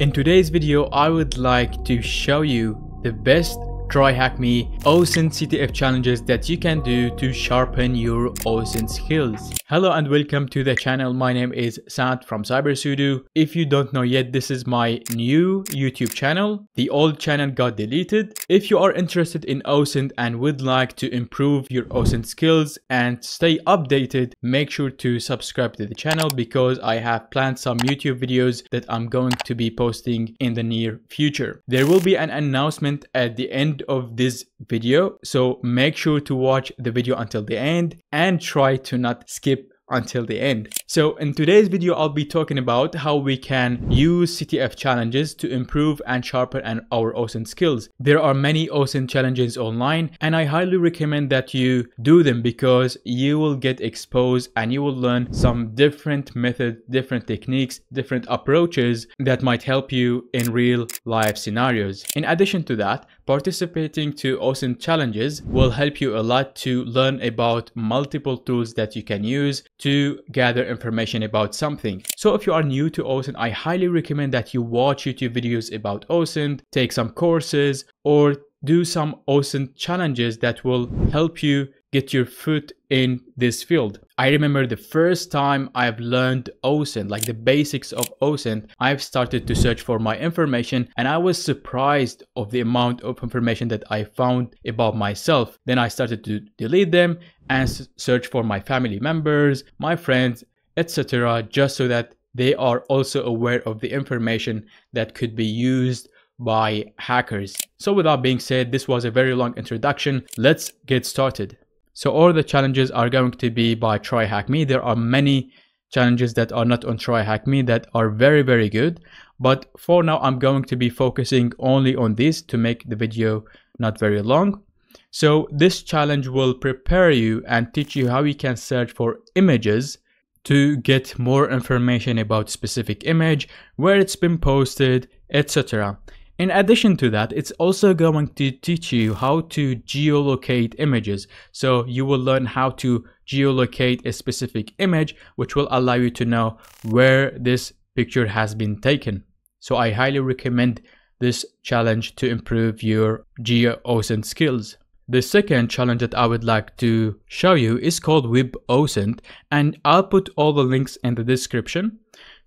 In today's video, I would like to show you the best TryHackMe OSINT CTF challenges that you can do to sharpen your OSINT skills. Hello and welcome to the channel. My name is Zaid from Cybersudo. If you don't know yet, this is my new YouTube channel. The old channel got deleted. If you are interested in OSINT and would like to improve your OSINT skills and stay updated, make sure to subscribe to the channel because I have planned some YouTube videos that I'm going to be posting in the near future. There will be an announcement at the end of this video, so make sure to watch the video until the end and try to not skip until the end. So in today's video, I'll be talking about how we can use CTF challenges to improve and sharpen our OSINT skills. There are many OSINT challenges online, and I highly recommend that you do them because you will get exposed and you will learn some different methods, different techniques, different approaches that might help you in real life scenarios. In addition to that, participating to OSINT challenges will help you a lot to learn about multiple tools that you can use to gather information about something. So if you are new to OSINT, I highly recommend that you watch YouTube videos about OSINT, take some courses, or do some OSINT challenges that will help you get your foot in this field. I remember the first time I've learned OSINT, like the basics of OSINT, I've started to search for my information and I was surprised of the amount of information that I found about myself. Then I started to delete them and search for my family members, my friends, etc., just so that they are also aware of the information that could be used by hackers. So with that being said, this was a very long introduction. Let's get started. So all the challenges are going to be by TryHackMe. There are many challenges that are not on TryHackMe that are very, very good. But for now, I'm going to be focusing only on this to make the video not very long. So this challenge will prepare you and teach you how you can search for images to get more information about specific image, where it's been posted, etc. In addition to that, it's also going to teach you how to geolocate images. So you will learn how to geolocate a specific image, which will allow you to know where this picture has been taken. So I highly recommend this challenge to improve your geo-OSINT skills. The second challenge that I would like to show you is called Web OSINT, and I'll put all the links in the description.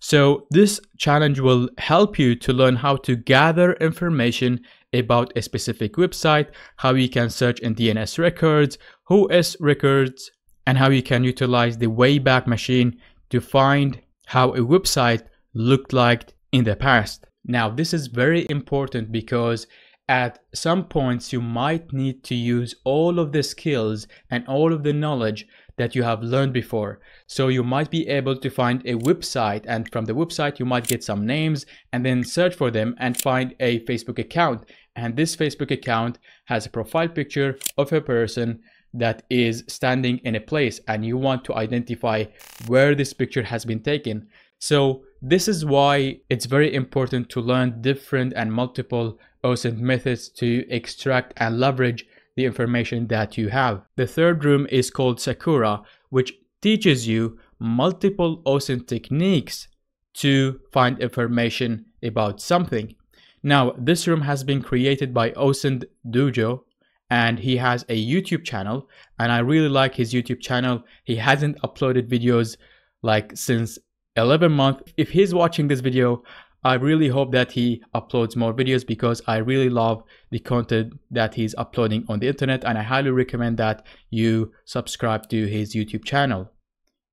So this challenge will help you to learn how to gather information about a specific website, how you can search in DNS records, whois records, and how you can utilize the Wayback Machine to find how a website looked like in the past. Now, this is very important because at some points, you might need to use all of the skills and all of the knowledge that you have learned before. So you might be able to find a website, and from the website, you might get some names and then search for them and find a Facebook account. And this Facebook account has a profile picture of a person that is standing in a place, and you want to identify where this picture has been taken. So this is why it's very important to learn different and multiple OSINT methods to extract and leverage the information that you have. The third room is called Sakura, which teaches you multiple OSINT techniques to find information about something. Now, this room has been created by OSINT Dojo, and he has a YouTube channel, and I really like his YouTube channel. He hasn't uploaded videos like since 11 months. If he's watching this video, I really hope that he uploads more videos because I really love the content that he's uploading on the internet, and I highly recommend that you subscribe to his YouTube channel.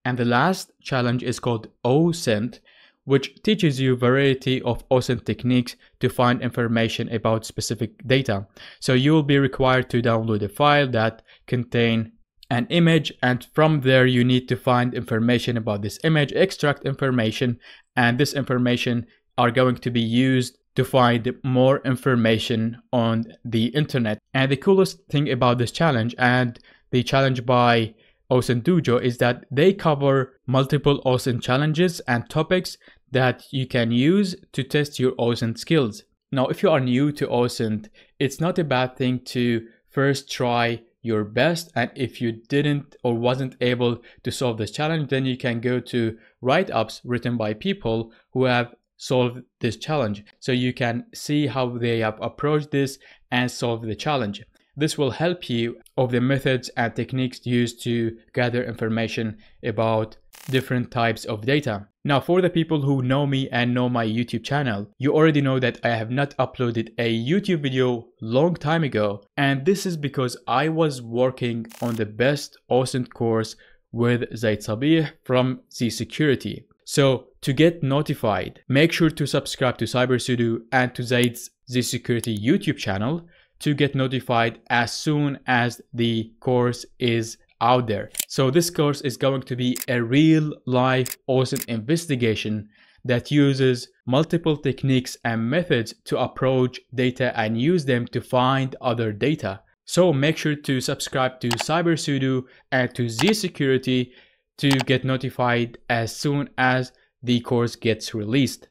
And the last challenge is called OSINT, which teaches you a variety of OSINT techniques to find information about specific data. So you will be required to download a file that contains an image, and from there you need to find information about this image, extract information, and this information are going to be used to find more information on the internet. And the coolest thing about this challenge and the challenge by OSINT Dojo is that they cover multiple OSINT challenges and topics that you can use to test your OSINT skills. Now, if you are new to OSINT, it's not a bad thing to first try your best, and if you didn't or wasn't able to solve this challenge, then you can go to write-ups written by people who have solve this challenge. So you can see how they have approached this and solved the challenge. This will help you of the methods and techniques used to gather information about different types of data. Now, for the people who know me and know my YouTube channel, you already know that I have not uploaded a YouTube video long time ago, and this is because I was working on the best OSINT course with Zaid Sabih from zSecurity. So to get notified, make sure to subscribe to Cybersudo and to Zaid's zSecurity YouTube channel to get notified as soon as the course is out there. So this course is going to be a real life OSINT investigation that uses multiple techniques and methods to approach data and use them to find other data. So make sure to subscribe to Cybersudo and to zSecurity to get notified as soon as the course gets released.